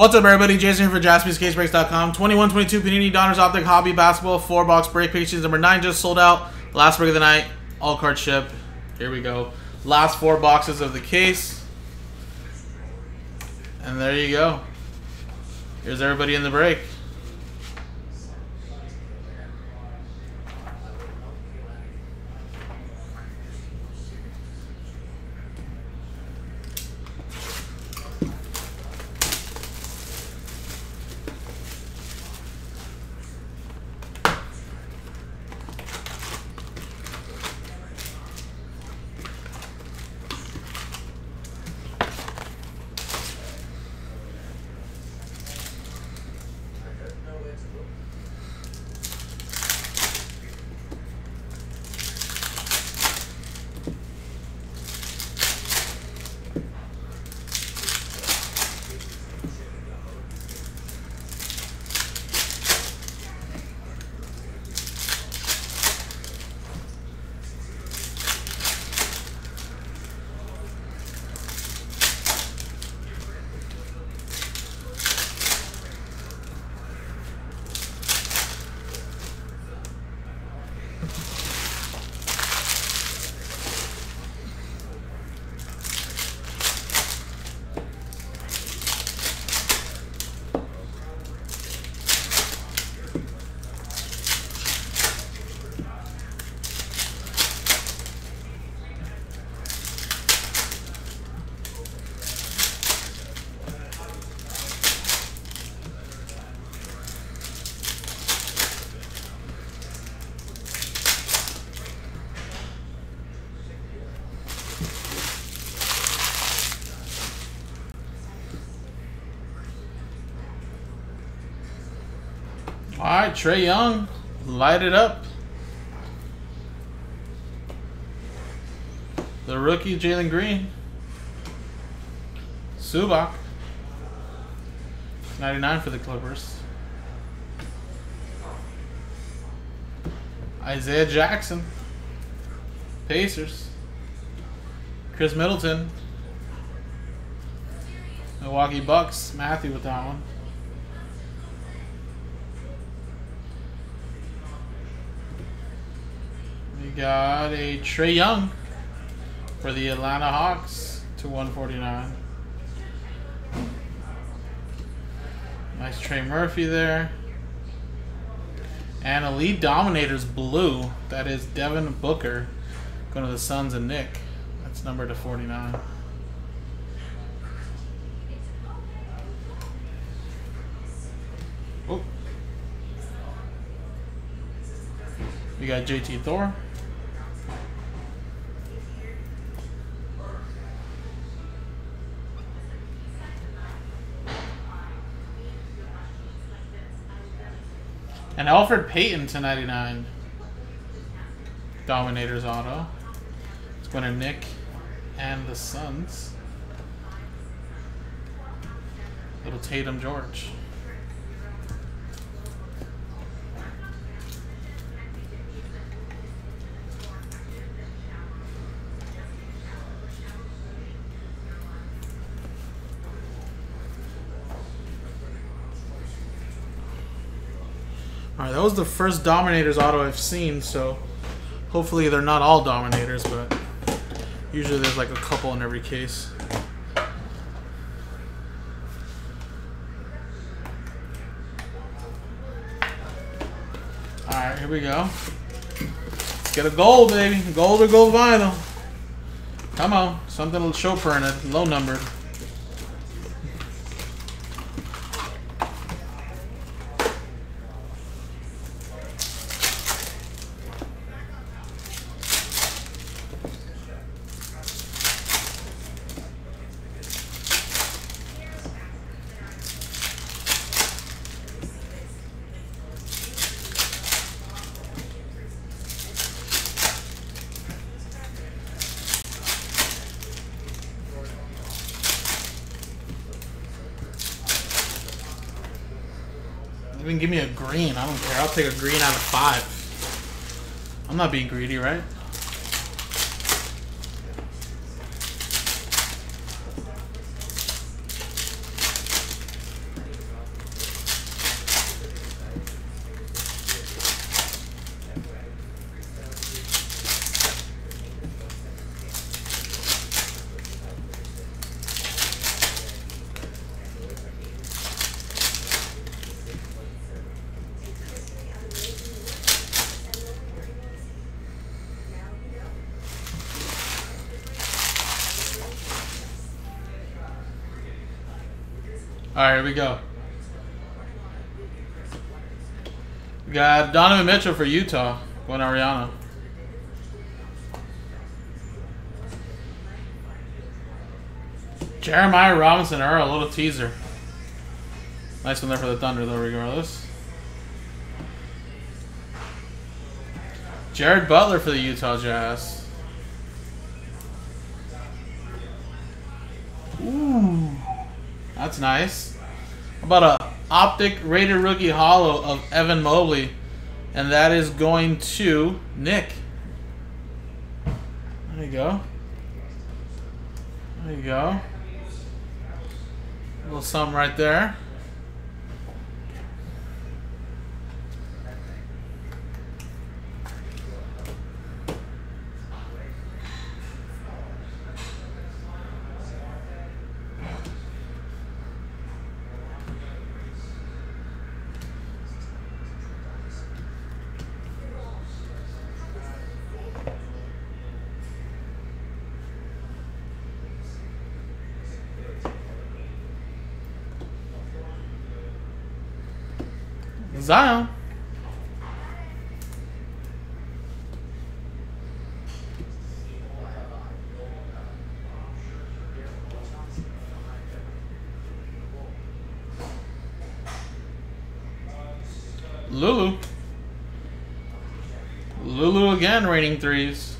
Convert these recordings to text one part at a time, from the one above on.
What's up, everybody? Jason here for JaspysCaseBreaks.com. 21-22 Panini Donruss Optic Hobby Basketball 4-box break pictures. Number 9 just sold out. Last break of the night. All card ship. Here we go. Last 4 boxes of the case. And there you go. Here's everybody in the break. Alright, Trae Young, light it up. The rookie, Jalen Green. Subak, 99 for the Clippers. Isaiah Jackson, Pacers. Chris Middleton, Milwaukee Bucks. Matthew with that one. Got a Trae Young for the Atlanta Hawks /149. Nice Trey Murphy there. And Elite Dominators blue. That is Devin Booker going to the Suns and Nick. That's numbered to 49. Oh. We got JT Thor. And Alfred Payton /99. Dominators auto. It's going to Nick and the Suns. Little Tatum George. Alright, that was the first Dominators auto I've seen, so hopefully they're not all Dominators, but usually there's like a couple in every case. Alright, here we go. Let's get a gold, baby. Gold or gold vinyl. Come on. Something will show printed. Low numbered. Even give me a green. I don't care. I'll take a green out of 5. I'm not being greedy, right? All right, here we go. We got Donovan Mitchell for Utah. Going Ariana. Jeremiah Robinson, or a little teaser. Nice one there for the Thunder, though, regardless. Jared Butler for the Utah Jazz. Ooh, that's nice. How about a Optic Rated Rookie Hollow of Evan Mobley? And that is going to Nick. There you go. There you go. A little something right there. Zion. Lulu. Lulu again, raining threes.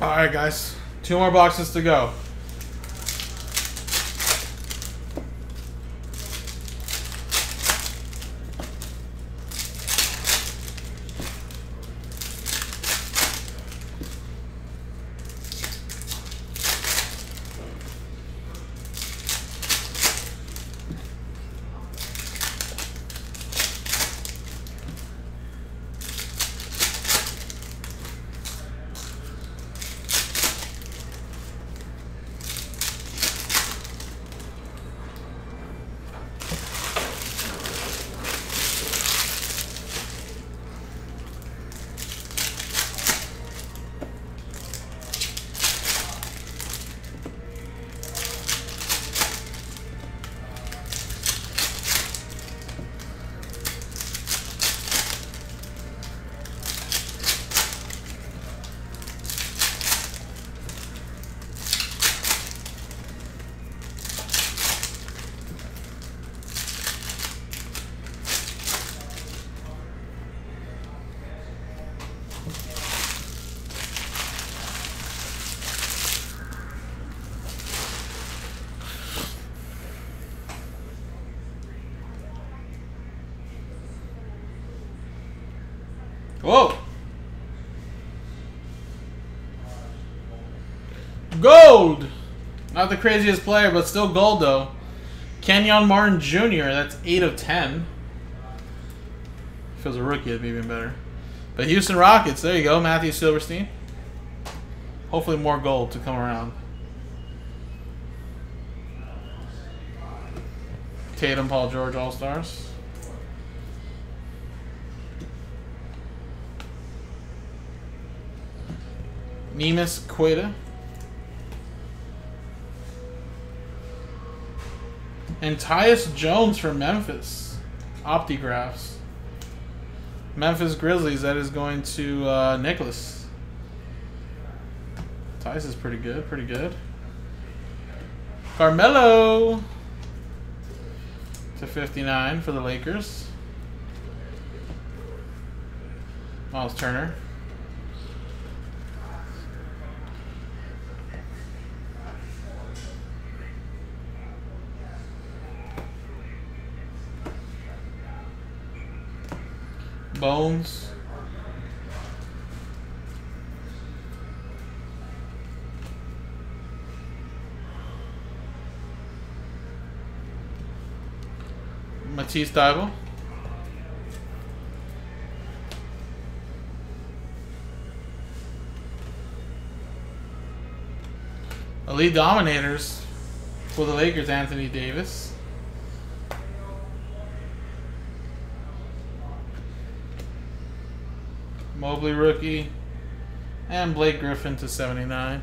Alright guys, two more boxes to go. Whoa! Gold! Not the craziest player, but still gold though. Kenyon Martin Jr., that's 8 of 10. If it was a rookie, it'd be even better. But Houston Rockets, there you go, Matthew Silverstein. Hopefully more gold to come around. Tatum, Paul George, All-Stars. Nemus Queta. And Tyus Jones for Memphis. Optigraphs. Memphis Grizzlies. That is going to Nicholas. Tyus is pretty good. Pretty good. Carmelo. To 59 for the Lakers. Miles Turner. Bones. Matisse Divel. Elite Dominators for the Lakers, Anthony Davis. Mobley rookie. And Blake Griffin to 79.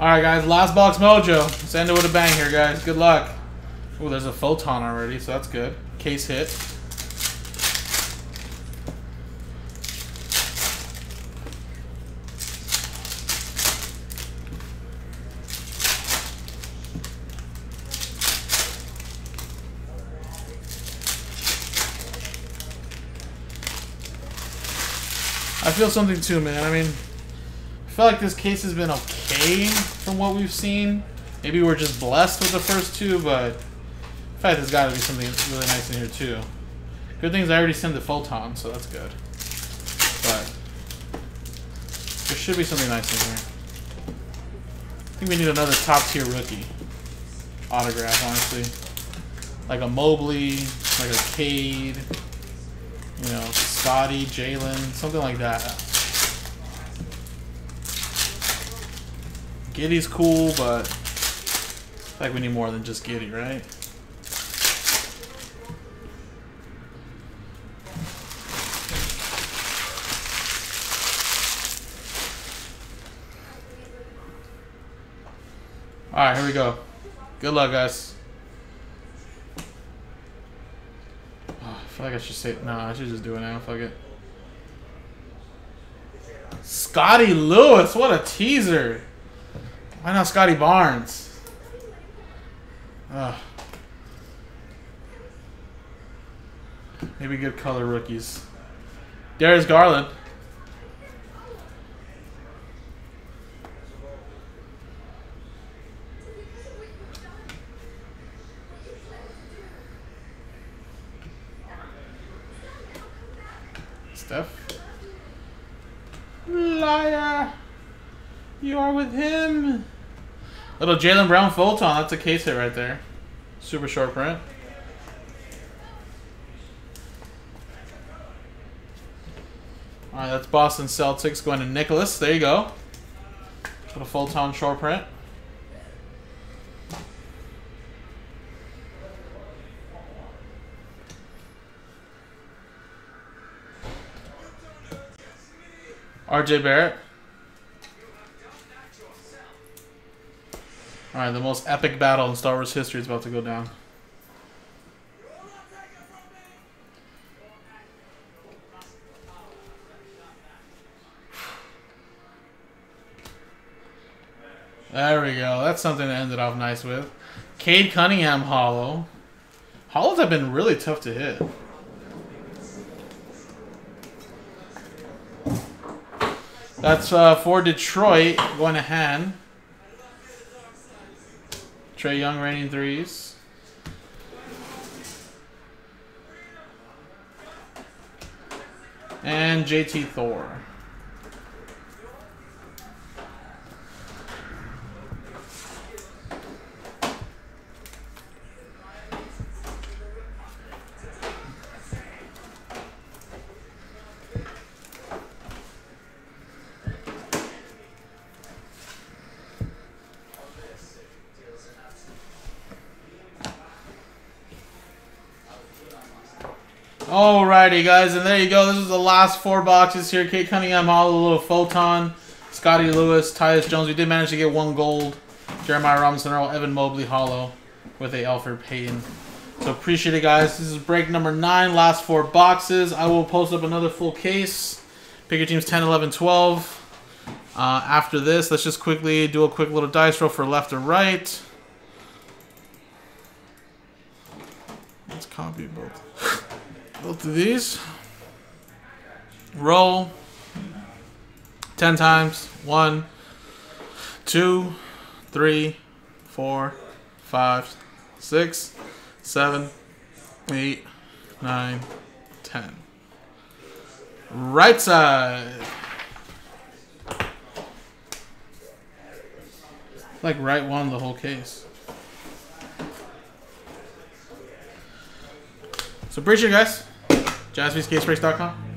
Alright guys, last box mojo. Let's end it with a bang here guys. Good luck. Oh, there's a Fulton already, so that's good. Case hit. I feel something too, man. I mean, I feel like this case has been okay from what we've seen. Maybe we're just blessed with the first two, but in fact there's got to be something really nice in here too. Good thing is I already sent the Fulton, so that's good. But there should be something nice in here. I think we need another top tier rookie autograph, honestly. Like a Mobley, like a Cade, you know, Scotty, Jaylen, something like that. Giddy's cool, but I feel like we need more than just Giddy, right? Alright, here we go. Good luck, guys. Oh, I feel like I should say... No, I should just do it now. Fuck it. Scotty Lewis! What a teaser! Why not Scotty Barnes? Ugh. Maybe good color rookies. Darius Garland. Steph. Liar. You are with him. Little Jaylen Brown Fulton, that's a case hit right there. Super short print. Alright, that's Boston Celtics going to Nicholas. There you go. Little Fulton short print. RJ Barrett. Alright, the most epic battle in Star Wars history is about to go down. There we go. That's something to end it off nice with. Cade Cunningham hollow. Hollows have been really tough to hit. That's for Detroit. Going to Han. Trae Young raining threes. And JT Thor. Alrighty guys, and there you go. This is the last four boxes here. Cade Cunningham, all a little Fulton, Scotty Lewis, Tyus Jones. We did manage to get one gold Jeremiah Robinson Earl, Evan Mobley hollow with a Alfred Payton. So appreciate it, guys. This is break number 9, last 4 boxes. I will post up another full case. Pick your teams 10, 11, 12. After this, let's just quickly do a quick little dice roll for left and right. Let's copy both of these. Roll 10 times. 1, 2, 3, 4, 5, 6, 7, 8, 9, 10. Right side. Like right one the whole case. So appreciate you guys. JaspysCaseBreaks.com.